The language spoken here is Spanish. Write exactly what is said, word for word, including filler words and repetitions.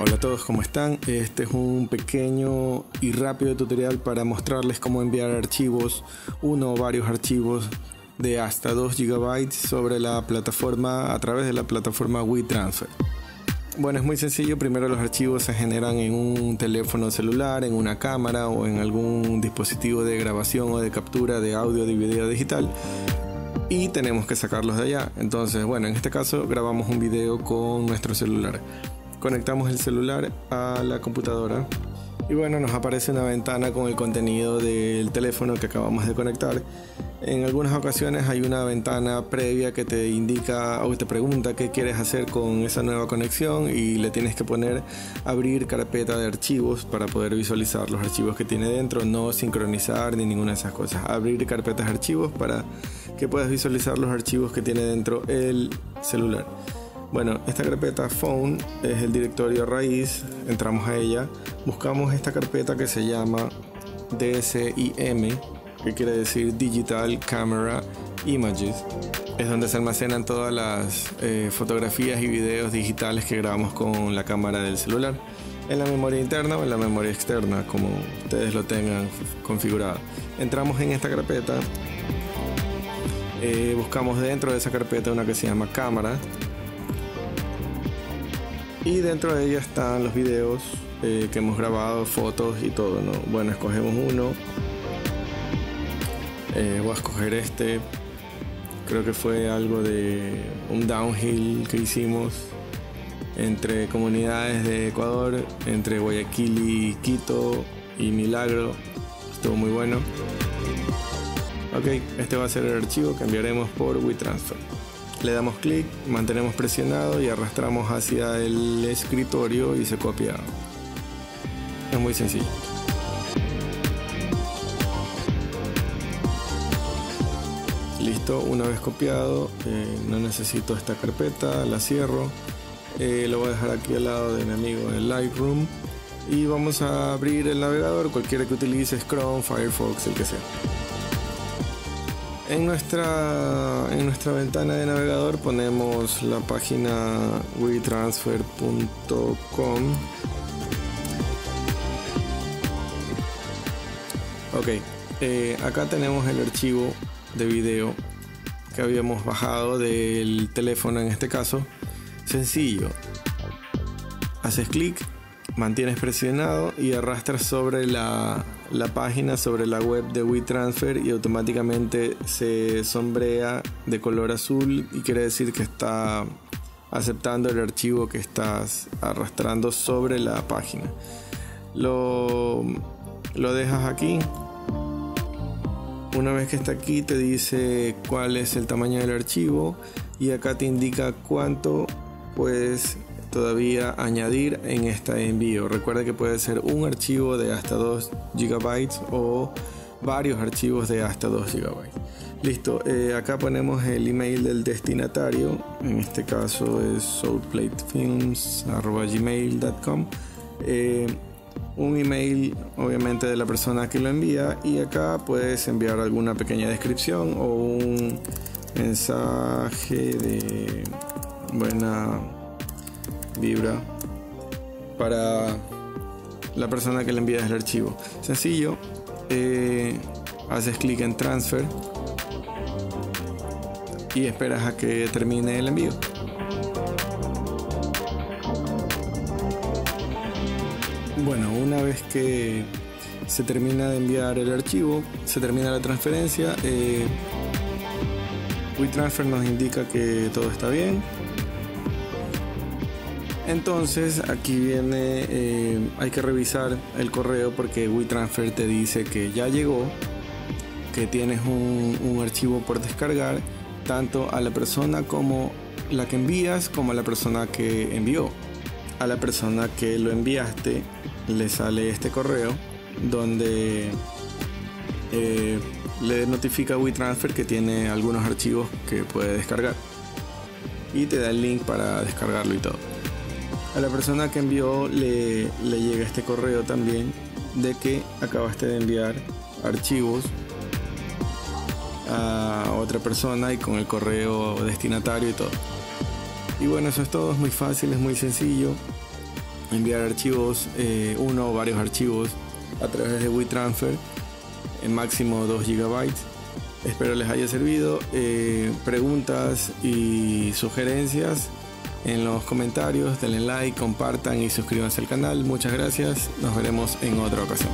Hola a todos, ¿cómo están? Este es un pequeño y rápido tutorial para mostrarles cómo enviar archivos, uno o varios archivos de hasta dos gigabytes sobre la plataforma, a través de la plataforma WeTransfer. Bueno, es muy sencillo. Primero los archivos se generan en un teléfono celular, en una cámara o en algún dispositivo de grabación o de captura de audio de video digital, y tenemos que sacarlos de allá. Entonces, bueno, en este caso grabamos un video con nuestro celular. Conectamos el celular a la computadora y bueno, nos aparece una ventana con el contenido del teléfono que acabamos de conectar. En algunas ocasiones hay una ventana previa que te indica o te pregunta qué quieres hacer con esa nueva conexión, y le tienes que poner abrir carpeta de archivos para poder visualizar los archivos que tiene dentro, no sincronizar ni ninguna de esas cosas. Abrir carpetas de archivos para que puedas visualizar los archivos que tiene dentro el celular. Bueno, esta carpeta phone es el directorio raíz. Entramos a ella, buscamos esta carpeta que se llama D C I M, que quiere decir Digital Camera Images. Es donde se almacenan todas las eh, fotografías y videos digitales que grabamos con la cámara del celular, en la memoria interna o en la memoria externa, como ustedes lo tengan configurado. Entramos en esta carpeta, eh, buscamos dentro de esa carpeta una que se llama cámara, y dentro de ella están los videos eh, que hemos grabado, fotos y todo, ¿no? Bueno, escogemos uno. Eh, voy a escoger este, creo que fue algo de un downhill que hicimos entre comunidades de Ecuador, entre Guayaquil y Quito y Milagro. Estuvo muy bueno. Ok, este va a ser el archivo que enviaremos por WeTransfer. Le damos clic, mantenemos presionado y arrastramos hacia el escritorio y se copia. Es muy sencillo. Listo, una vez copiado, eh, no necesito esta carpeta, la cierro, eh, lo voy a dejar aquí al lado de mi amigo en Lightroom, y vamos a abrir el navegador, cualquiera que utilices, Chrome, Firefox, el que sea. En nuestra, en nuestra ventana de navegador ponemos la página wetransfer punto com. Ok, eh, acá tenemos el archivo de video que habíamos bajado del teléfono. En este caso, sencillo, haces clic, mantienes presionado y arrastras sobre la, la página, sobre la web de WeTransfer, y automáticamente se sombrea de color azul, y quiere decir que está aceptando el archivo que estás arrastrando sobre la página. Lo, lo dejas aquí. Una vez que está aquí, te dice cuál es el tamaño del archivo, y acá te indica cuánto puedes todavía añadir en este envío. Recuerda que puede ser un archivo de hasta dos gigabytes o varios archivos de hasta dos gigabytes. Listo, eh, acá ponemos el email del destinatario. En este caso es soulplatefilms arroba gmail punto com, eh, un email obviamente de la persona que lo envía, y acá puedes enviar alguna pequeña descripción o un mensaje de buena vibra para la persona que le envías el archivo. Sencillo, eh, haces clic en transfer y esperas a que termine el envío. Bueno, una vez que se termina de enviar el archivo, se termina la transferencia, eh, WeTransfer nos indica que todo está bien. Entonces aquí viene, eh, hay que revisar el correo, porque WeTransfer te dice que ya llegó, que tienes un, un archivo por descargar, tanto a la persona como la que envías, como a la persona que envió. A la persona que lo enviaste le sale este correo donde eh, le notifica a WeTransfer que tiene algunos archivos que puede descargar, y te da el link para descargarlo y todo. A la persona que envió le, le llega este correo también de que acabaste de enviar archivos a otra persona, y con el correo destinatario y todo. Y bueno, eso es todo, es muy fácil, es muy sencillo. enviar archivos, eh, uno o varios archivos a través de WeTransfer, en máximo dos gigabytes. Espero les haya servido. Eh, preguntas y sugerencias en los comentarios, denle like, compartan y suscríbanse al canal. Muchas gracias, nos veremos en otra ocasión.